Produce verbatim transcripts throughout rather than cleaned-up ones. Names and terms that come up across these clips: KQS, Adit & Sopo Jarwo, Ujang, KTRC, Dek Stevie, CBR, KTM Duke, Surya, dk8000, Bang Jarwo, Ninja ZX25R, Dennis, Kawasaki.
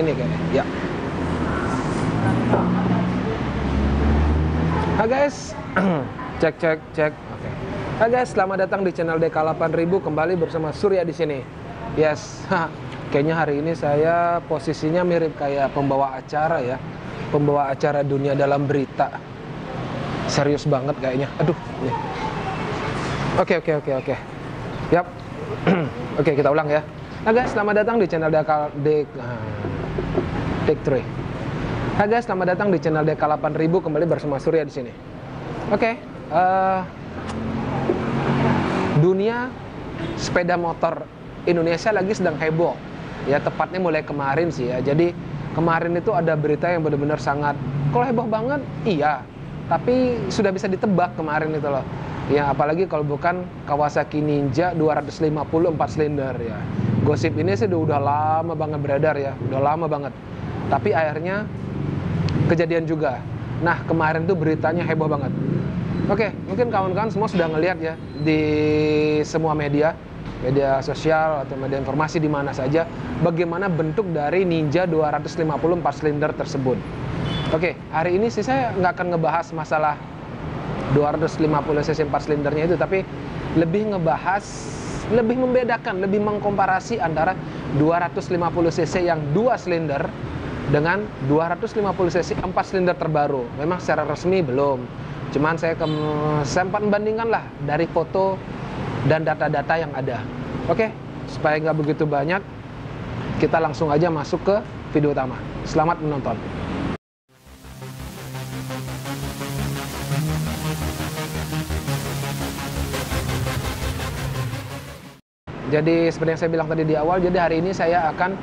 sini kayaknya. Ya. Hai guys, cek cek cek. Oke. Okay. Hai guys, selamat datang di channel D K delapan ribu, kembali bersama Surya di sini. Yes. Kayaknya hari ini saya posisinya mirip kayak pembawa acara ya. Pembawa acara dunia dalam berita. Serius banget kayaknya. Aduh. Oke, oke, oke, oke. Yap. Oke, kita ulang ya. Nah guys, selamat datang di channel D K... D K... Take three. Nah guys, selamat datang di channel D K delapan ribu, kembali bersama Surya di sini. Oke. Uh, dunia sepeda motor Indonesia lagi sedang heboh. Ya, tepatnya mulai kemarin sih ya. Jadi, kemarin itu ada berita yang benar-benar sangat... Kalau heboh banget, iya. Tapi sudah bisa ditebak kemarin itu loh. Ya, apalagi kalau bukan Kawasaki Ninja dua ratus lima puluh empat silinder ya. Gosip ini sih udah lama banget beredar ya, udah lama banget. Tapi akhirnya kejadian juga. Nah, kemarin tuh beritanya heboh banget. Oke, mungkin kawan-kawan semua sudah ngelihat ya di semua media, media sosial atau media informasi di mana saja, bagaimana bentuk dari Ninja dua ratus lima puluh empat silinder tersebut. Oke, hari ini sih saya nggak akan ngebahas masalah dua ratus lima puluh cc empat silindernya itu, tapi lebih ngebahas, lebih membedakan, lebih mengkomparasi antara dua ratus lima puluh cc yang dua silinder dengan dua ratus lima puluh cc empat silinder terbaru. Memang secara resmi belum, cuman saya sempat membandingkan lah dari foto dan data-data yang ada. Oke, supaya nggak begitu banyak, kita langsung aja masuk ke video utama. Selamat menonton. Jadi seperti yang saya bilang tadi di awal, jadi hari ini saya akan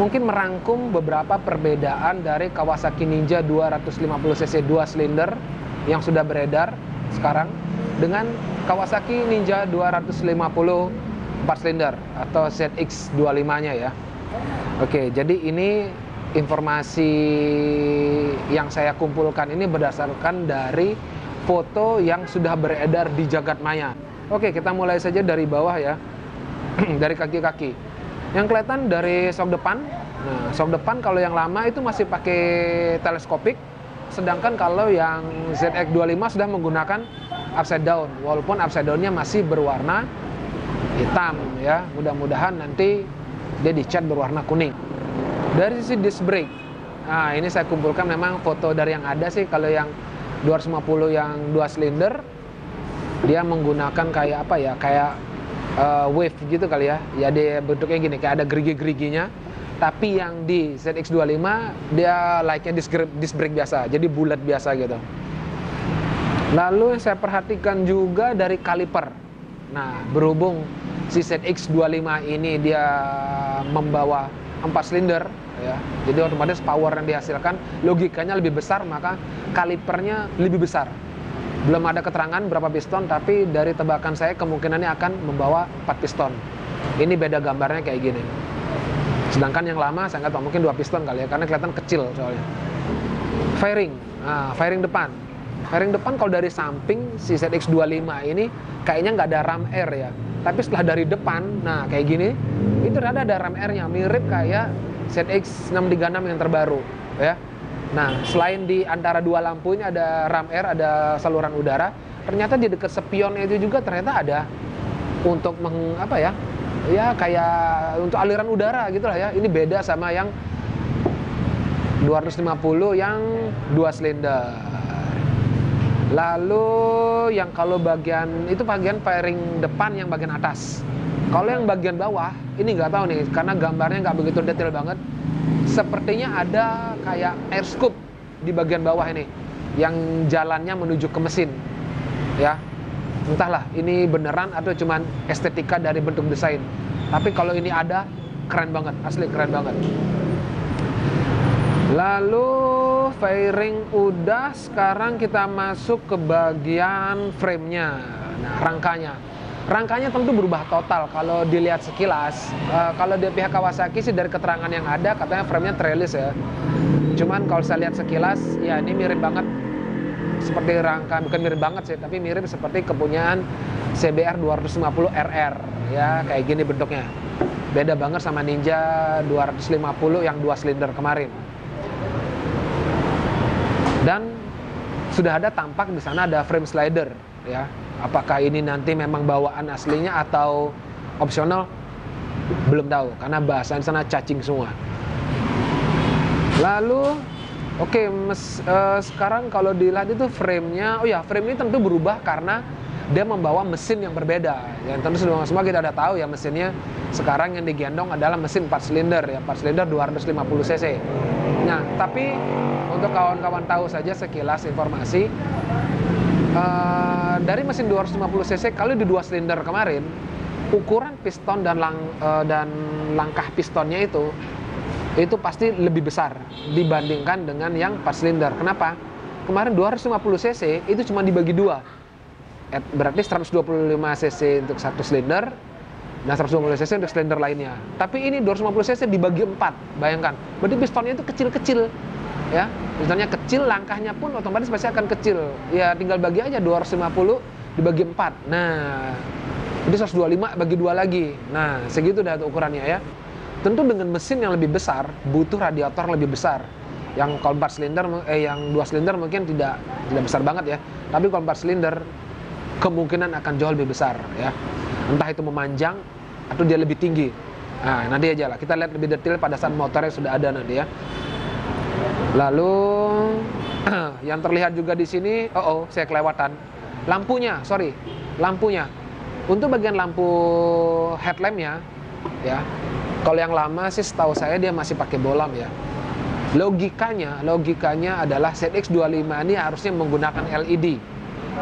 mungkin merangkum beberapa perbedaan dari Kawasaki Ninja dua ratus lima puluh cc dua silinder yang sudah beredar sekarang dengan Kawasaki Ninja dua ratus lima puluh empat silinder atau Z X dua puluh lima-nya ya. Oke, jadi ini informasi yang saya kumpulkan ini berdasarkan dari foto yang sudah beredar di jagat maya. Oke, kita mulai saja dari bawah ya. Dari kaki-kaki yang kelihatan dari sok depan. Nah, sok depan kalau yang lama itu masih pakai teleskopik, sedangkan kalau yang Z X dua puluh lima sudah menggunakan upside down, walaupun upside down-nya masih berwarna hitam ya. Mudah-mudahan nanti dia dicat berwarna kuning. Dari sisi disc brake, nah ini saya kumpulkan memang foto dari yang ada sih. Kalau yang dua ratus lima puluh yang dua silinder dia menggunakan kayak apa ya, kayak Uh, wave gitu kali ya. Ya dia bentuknya gini, kayak ada gerigi-geriginya. Tapi yang di Z X dua puluh lima dia like-nya disc, disc brake biasa, jadi bulat biasa gitu. Lalu yang saya perhatikan juga dari kaliper. Nah, berhubung si Z X dua puluh lima ini dia membawa empat silinder ya, jadi otomatis power yang dihasilkan logikanya lebih besar, maka kalipernya lebih besar. Belum ada keterangan berapa piston, tapi dari tebakan saya kemungkinannya akan membawa empat piston. Ini beda gambarnya kayak gini. Sedangkan yang lama saya nggak tahu, mungkin dua piston kali ya, karena kelihatan kecil soalnya. Fairing, nah, fairing depan. Fairing depan kalau dari samping si Z X dua puluh lima ini kayaknya nggak ada ram air ya. Tapi setelah dari depan, nah kayak gini, itu ternyata ada ram airnya, mirip kayak Z X enam tiga enam yang terbaru ya. Nah, selain di antara dua lampunya ada ram air, ada saluran udara, ternyata di dekat spionnya itu juga ternyata ada untuk meng, apa ya, ya kayak untuk aliran udara gitu lah ya. Ini beda sama yang dua ratus lima puluh yang dua silinder. Lalu yang kalau bagian, itu bagian fairing depan yang bagian atas. Kalau yang bagian bawah, ini nggak tahu nih, karena gambarnya nggak begitu detail banget. Sepertinya ada kayak air scoop di bagian bawah ini yang jalannya menuju ke mesin ya. Entahlah ini beneran atau cuman estetika dari bentuk desain, tapi kalau ini ada keren banget, asli keren banget. Lalu fairing udah, sekarang kita masuk ke bagian framenya. Nah, rangkanya Rangkanya tentu berubah total kalau dilihat sekilas. Uh, kalau dari pihak Kawasaki sih dari keterangan yang ada katanya framenya trellis ya. Cuman kalau saya lihat sekilas, ya ini mirip banget seperti rangka, bukan mirip banget sih, tapi mirip seperti kepunyaan C B R dua ratus lima puluh R R ya, kayak gini bentuknya. Beda banget sama Ninja dua ratus lima puluh yang dua silinder kemarin. Dan sudah ada tampak di sana ada frame slider ya. Apakah ini nanti memang bawaan aslinya atau opsional? Belum tahu karena bahasan sana cacing semua. Lalu oke, okay, uh, sekarang kalau dilihat itu framenya, oh ya frame ini tentu berubah karena dia membawa mesin yang berbeda. Yang tentu semua kita udah tahu ya, mesinnya sekarang yang digendong adalah mesin empat silinder ya, empat silinder dua ratus lima puluh cc. Nah, tapi untuk kawan-kawan tahu saja sekilas informasi, uh, dari mesin dua ratus lima puluh cc kalau di dua silinder kemarin, ukuran piston dan lang, uh, dan langkah pistonnya itu itu pasti lebih besar dibandingkan dengan yang empat silinder. Kenapa? Kemarin dua ratus lima puluh cc itu cuma dibagi dua. Berarti seratus dua puluh lima cc untuk satu silinder dan seratus dua puluh cc untuk silinder lainnya. Tapi ini dua ratus lima puluh cc dibagi empat. Bayangkan. Berarti pistonnya itu kecil-kecil. Ya, pistonnya kecil, langkahnya pun otomatis pasti akan kecil. Ya, tinggal bagi aja dua ratus lima puluh dibagi empat. Nah, jadi seratus dua puluh lima bagi dua lagi. Nah, segitu dah ukurannya ya. Tentu dengan mesin yang lebih besar butuh radiator lebih besar. Yang kalau empat silinder eh yang dua silinder mungkin tidak tidak besar banget ya. Tapi kalau empat silinder kemungkinan akan jauh lebih besar ya. Entah itu memanjang atau dia lebih tinggi. Nah, nanti aja lah kita lihat lebih detail pada saat motornya sudah ada nanti ya. Lalu yang terlihat juga di sini, oh, oh saya kelewatan. Lampunya, sorry. Lampunya. Untuk bagian lampu headlampnya ya. Kalau yang lama sih setahu saya dia masih pakai bolam ya. Logikanya, logikanya adalah Z X dua puluh lima ini harusnya menggunakan L E D.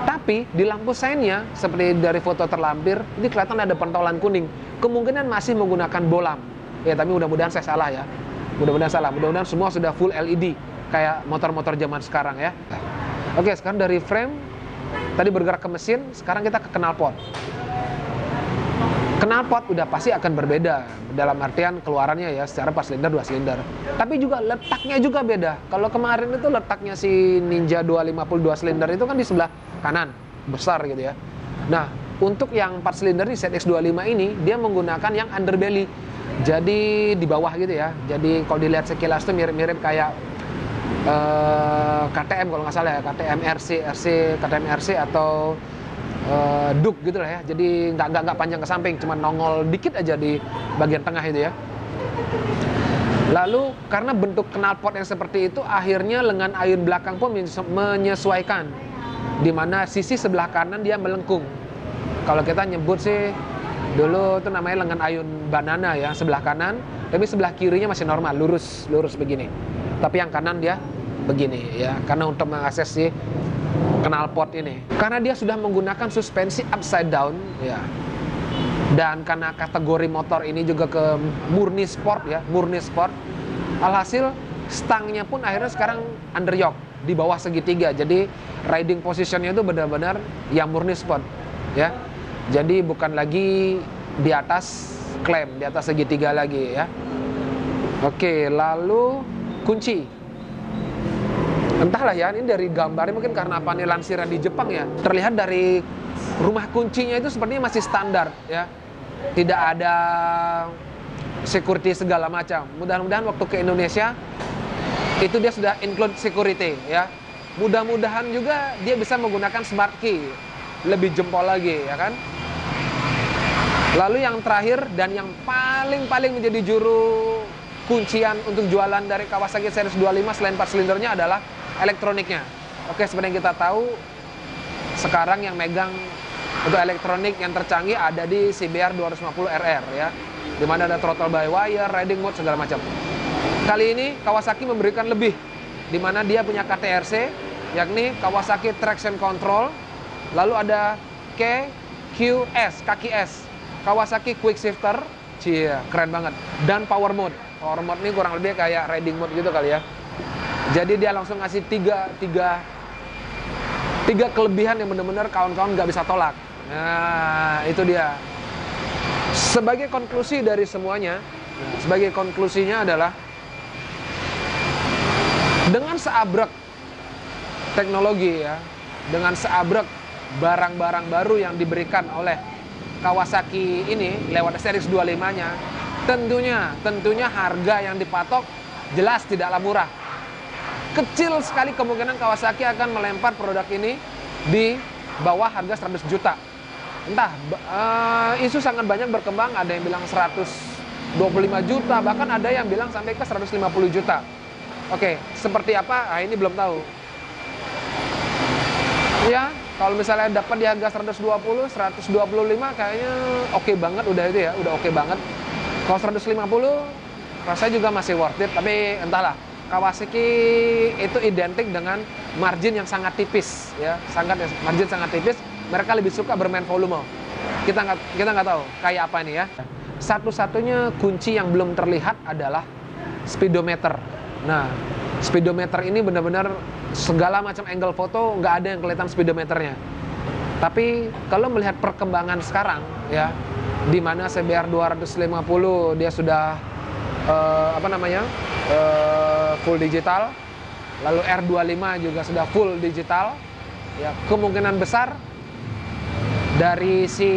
Tapi di lampu seinnya, seperti dari foto terlampir, ini kelihatan ada pentolan kuning. Kemungkinan masih menggunakan bolam. Ya, tapi mudah-mudahan saya salah ya. Mudah-mudahan salah, mudah-mudahan semua sudah full L E D. Kayak motor-motor zaman sekarang ya. Oke, sekarang dari frame, tadi bergerak ke mesin, sekarang kita ke knalpot. Knalpot udah pasti akan berbeda dalam artian keluarannya ya, secara empat silinder dua silinder. Tapi juga letaknya juga beda. Kalau kemarin itu letaknya si Ninja dua ratus lima puluh dua silinder itu kan di sebelah kanan, besar gitu ya. Nah, untuk yang empat silinder di Z X dua puluh lima ini dia menggunakan yang underbelly. Jadi di bawah gitu ya. Jadi kalau dilihat sekilas tuh mirip-mirip kayak uh, K T M kalau nggak salah ya, K T M R C, R C, K T M R C atau Uh, Duke gitu lah ya, jadi nggak nggak nggak panjang ke samping, cuma nongol dikit aja di bagian tengah itu ya. Lalu karena bentuk knalpot yang seperti itu, akhirnya lengan ayun belakang pun menyesuaikan, di mana sisi sebelah kanan dia melengkung. Kalau kita nyebut sih dulu itu namanya lengan ayun banana ya, sebelah kanan, tapi sebelah kirinya masih normal, lurus lurus begini. Tapi yang kanan dia begini ya, karena untuk mengakses sih knalpot ini, karena dia sudah menggunakan suspensi upside down ya, dan karena kategori motor ini juga ke murni sport ya, murni sport, alhasil stangnya pun akhirnya sekarang under yoke di bawah segitiga, jadi riding positionnya itu benar-benar yang murni sport ya, jadi bukan lagi di atas klem, di atas segitiga lagi ya. Oke, lalu kunci. Entahlah ya, ini dari gambarnya mungkin karena apa nih, lansiran di Jepang ya. Terlihat dari rumah kuncinya itu sepertinya masih standar ya. Tidak ada security segala macam. Mudah-mudahan waktu ke Indonesia itu dia sudah include security ya. Mudah-mudahan juga dia bisa menggunakan smart key. Lebih jempol lagi ya kan. Lalu yang terakhir dan yang paling-paling menjadi juru kuncian untuk jualan dari Kawasaki series dua puluh lima selain empat silindernya adalah elektroniknya. Oke, seperti yang kita tahu sekarang yang megang untuk elektronik yang tercanggih ada di C B R dua ratus lima puluh R R ya, dimana ada throttle by wire, riding mode segala macam. Kali ini Kawasaki memberikan lebih, dimana dia punya K T R C yakni Kawasaki Traction Control, lalu ada K Q S, K Q S Kawasaki Quick Shifter, cie keren banget, dan Power Mode. Power Mode ini kurang lebih kayak riding mode gitu kali ya. Jadi dia langsung ngasih tiga, tiga, tiga kelebihan yang benar-benar kawan-kawan nggak bisa tolak. Nah, itu dia. Sebagai konklusi dari semuanya, sebagai konklusinya adalah dengan seabrek teknologi ya, dengan seabrek barang-barang baru yang diberikan oleh Kawasaki ini lewat Z X dua puluh lima-nya, Tentunya, tentunya harga yang dipatok jelas tidaklah murah. Kecil sekali kemungkinan Kawasaki akan melempar produk ini di bawah harga seratus juta. Entah, uh, isu sangat banyak berkembang, ada yang bilang seratus dua puluh lima juta, bahkan ada yang bilang sampai ke seratus lima puluh juta. Oke, seperti apa? Nah, ini belum tahu. Ya, kalau misalnya dapat di harga seratus dua puluh, seratus dua puluh lima kayaknya oke banget udah itu ya, udah oke banget. Kalau seratus lima puluh rasanya juga masih worth it, tapi entahlah. Kawasaki itu identik dengan margin yang sangat tipis, ya, sangat margin sangat tipis. Mereka lebih suka bermain volume. Kita nggak kita nggak tahu kayak apa ini ya. Satu-satunya kunci yang belum terlihat adalah speedometer. Nah, speedometer ini benar-benar segala macam angle foto nggak ada yang kelihatan speedometernya. Tapi kalau melihat perkembangan sekarang, ya, di mana C B R dua lima nol dia sudah uh, apa namanya uh, full digital, lalu R dua lima juga sudah full digital, ya, kemungkinan besar dari si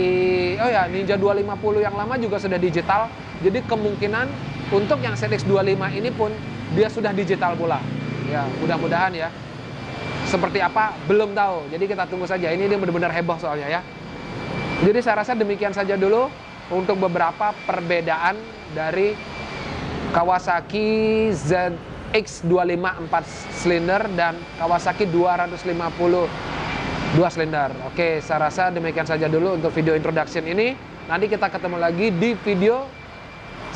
oh ya Ninja dua lima nol yang lama juga sudah digital, jadi kemungkinan untuk yang Z X dua lima ini pun dia sudah digital pula, ya, mudah-mudahan ya. Seperti apa belum tahu, jadi kita tunggu saja. Ini dia benar-benar heboh soalnya ya. Jadi saya rasa demikian saja dulu untuk beberapa perbedaan dari Kawasaki Z X dua lima empat silinder dan Kawasaki dua lima nol dua silinder. Oke, saya rasa demikian saja dulu untuk video introduction ini. Nanti kita ketemu lagi di video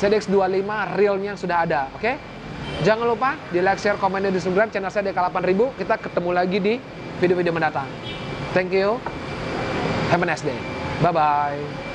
Z X dua lima realnya yang sudah ada, oke? Jangan lupa di like, share, komen, dan di subscribe channel saya D K delapan ribu. Kita ketemu lagi di video-video mendatang. Thank you. Have a nice day. Bye-bye.